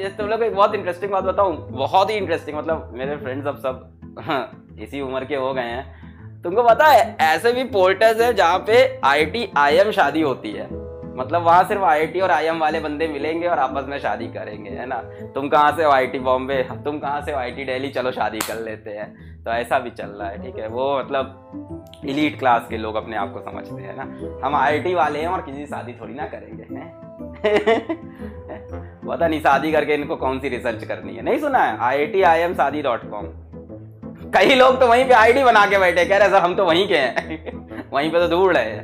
ये तुम लोग को एक बहुत इंटरेस्टिंग बात बताऊं, बहुत ही इंटरेस्टिंग, मतलब मेरे फ्रेंड्स अब सब इसी उम्र के हो गए हैं। तुमको पता है ऐसे भी पोर्टल्स हैं जहाँ पे IIT IIM शादी होती है, मतलब वहाँ सिर्फ IIT और IIM वाले बंदे मिलेंगे और आपस में शादी करेंगे, है ना। तुम कहाँ से हो, IIT बॉम्बे, तुम कहाँ से हो, IIT दिल्ली, चलो शादी कर लेते हैं। तो ऐसा भी चल रहा है, ठीक है। वो मतलब इलीट क्लास के लोग अपने आप को समझते हैं ना, हम IIT वाले हैं और किसी शादी थोड़ी ना करेंगे, हैं। पता नहीं शादी करके इनको कौन सी रिसर्च करनी है, नहीं सुना है IITiansKiShadi.com। कई लोग तो वहीं पे आईडी बना के बैठे, कह रहे सर हम तो वहीं के हैं। वहीं पे तो दूर रहे,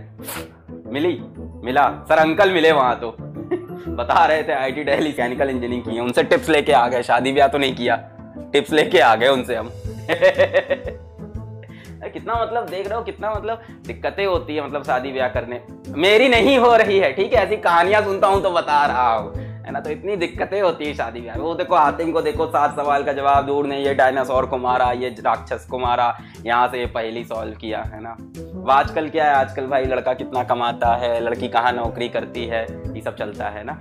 मिला सर, अंकल मिले वहां तो बता रहे थे IIT दिल्ली मैकेनिकल इंजीनियरिंग की है, उनसे टिप्स लेके आ गए, शादी ब्याह तो नहीं किया, टिप्स लेके आ गए उनसे हम। कितना मतलब देख रहे हो, कितना मतलब दिक्कतें होती है मतलब शादी ब्याह करने। मेरी नहीं हो रही है, ठीक है, ऐसी कहानियां सुनता हूँ तो बता रहा हूँ, है ना। तो इतनी दिक्कतें होती है शादी में। वो देखो हातिम को देखो, 7 सवाल का जवाब दूर नहीं, ये डायनासोर को मारा, ये राक्षस को मारा, यहाँ से ये पहेली सॉल्व किया, है ना। आजकल क्या है, आजकल भाई लड़का कितना कमाता है, लड़की कहाँ नौकरी करती है, ये सब चलता है ना,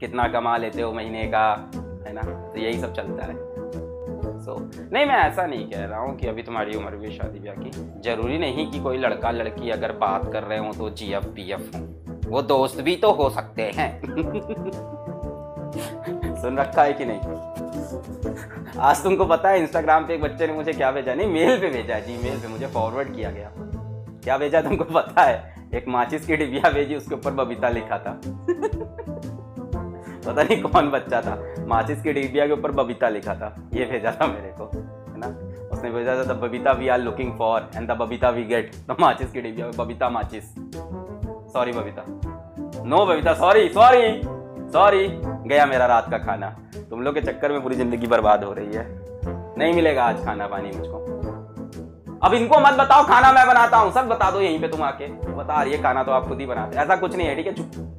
कितना कमा लेते हो महीने का, है ना। तो यही सब चलता है। नहीं मैं ऐसा नहीं कह रहा हूँ कि अभी तुम्हारी उम्र में शादी ब्याह की जरूरी नहीं, कि कोई लड़का लड़की अगर बात कर रहे हो तो GF PF हो, वो दोस्त भी तो हो सकते हैं। सुन रखा है कि नहीं। आज तुमको पता है इंस्टाग्राम पे एक बच्चे ने मुझे क्या भेजा, नहीं मेल पे भेजा, Gmail पे मुझे फॉरवर्ड किया गया। क्या भेजा तुमको पता है, एक माचिस की डिबिया भेजी, उसके ऊपर बबीता लिखा था। पता नहीं कौन बच्चा था, माचिस की डिबिया के ऊपर बबीता लिखा था, ये भेजा था मेरे को, है ना। उसने भेजा था the Babita we are looking for and the Babita we get, the माचिस की डिबिया, बबीता माचिस, sorry Babita, no Babita, sorry sorry sorry, गया मेरा रात का खाना। तुम लोग के चक्कर में पूरी जिंदगी बर्बाद हो रही है, नहीं मिलेगा आज खाना पानी मुझको। अब इनको मत बताओ खाना मैं बनाता हूँ, सब बता दो यहीं पे, तुम आके बता रही है खाना तो आप खुद ही बनाते, ऐसा कुछ नहीं है, ठीक है, चुप,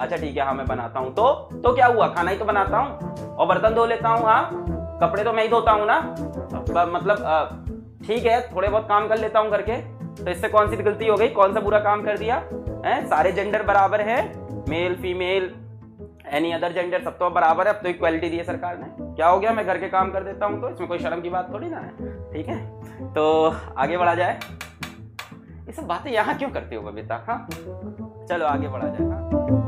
अच्छा ठीक है, हाँ मैं बनाता हूँ तो क्या हुआ, खाना ही तो बनाता हूँ और बर्तन धो लेता हूँ, हाँ कपड़े तो मैं ही धोता हूँ ना, मतलब ठीक है थोड़े बहुत काम कर लेता हूँ करके, तो इससे कौन सी गलती हो गई, कौन सा बुरा काम कर दिया है। सारे जेंडर बराबर है, male female any other gender सब तो बराबर है। अब तो इक्वालिटी दी है सरकार ने, क्या हो गया, मैं घर के काम कर देता हूँ, तो इसमें कोई शर्म की बात थोड़ी ना है, ठीक है। तो आगे बढ़ा जाए, ये सब बातें यहाँ क्यों करते हो बबीता, हाँ चलो आगे बढ़ा जाए। हाँ